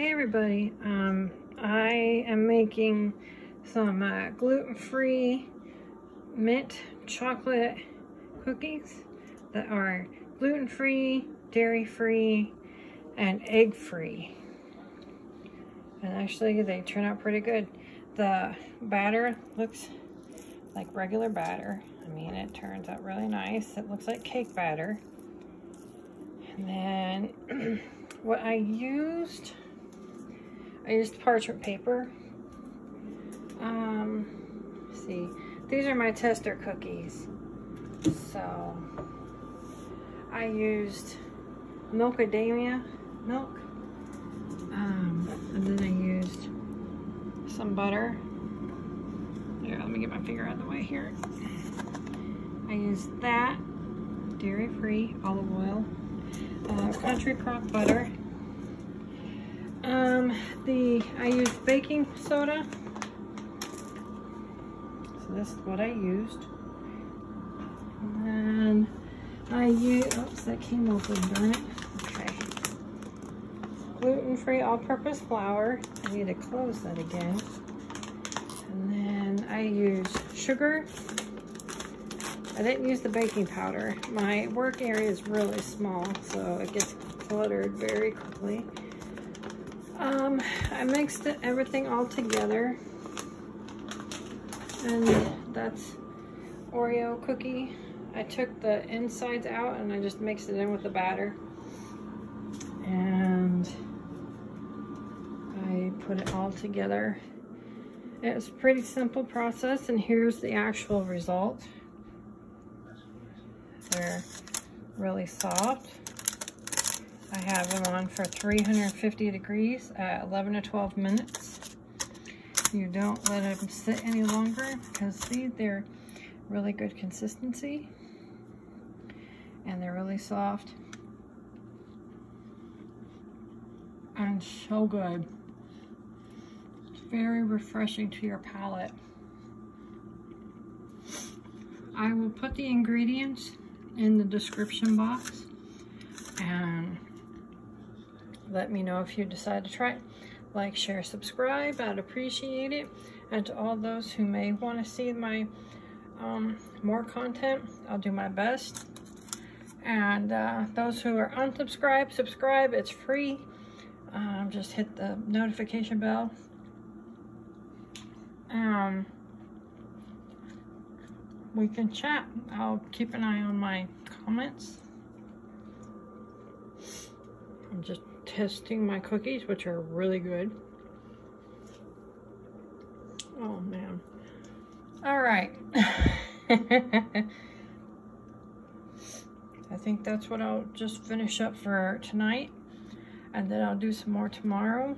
Hey everybody, I am making some gluten-free mint chocolate cookies that are gluten-free, dairy-free, and egg-free. And actually they turn out pretty good. The batter looks like regular batter. I mean, it turns out really nice. It looks like cake batter. And then what I used parchment paper. Let's see, these are my tester cookies. So I used Milkadamia milk, and then I used some butter. Here, let me get my finger out of the way here. I used that dairy-free olive oil, Country Crock butter. I used baking soda. So this is what I used. And then I used, oops, that came open, darn it. Okay. Gluten-free all-purpose flour. I need to close that again. And then I used sugar. I didn't use the baking powder. My work area is really small, so it gets cluttered very quickly. I mixed everything all together, and that's Oreo cookie. I took the insides out and I just mixed it in with the batter, and I put it all together. It's a pretty simple process, and here's the actual result. They're really soft. I have them on for 350 degrees at 11 to 12 minutes. You don't let them sit any longer because, see, they're really good consistency and they're really soft and so good. It's very refreshing to your palate. I will put the ingredients in the description box and let me know if you decide to try it. Like, share, subscribe. I'd appreciate it. And to all those who may want to see my more content, I'll do my best. And those who are unsubscribed, subscribe. It's free. Just hit the notification bell. We can chat. I'll keep an eye on my comments. I'm just testing my cookies, which are really good. Oh man. All right. I think that's what I'll just finish up for tonight. And then I'll do some more tomorrow.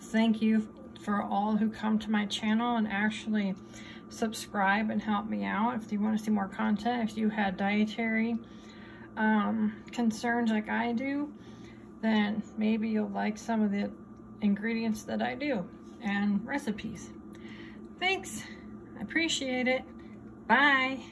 Thank you for all who come to my channel and actually subscribe and help me out. If you want to see more content, if you had dietary concerns like I do, then maybe you'll like some of the ingredients that I do and recipes. Thanks. I appreciate it. Bye.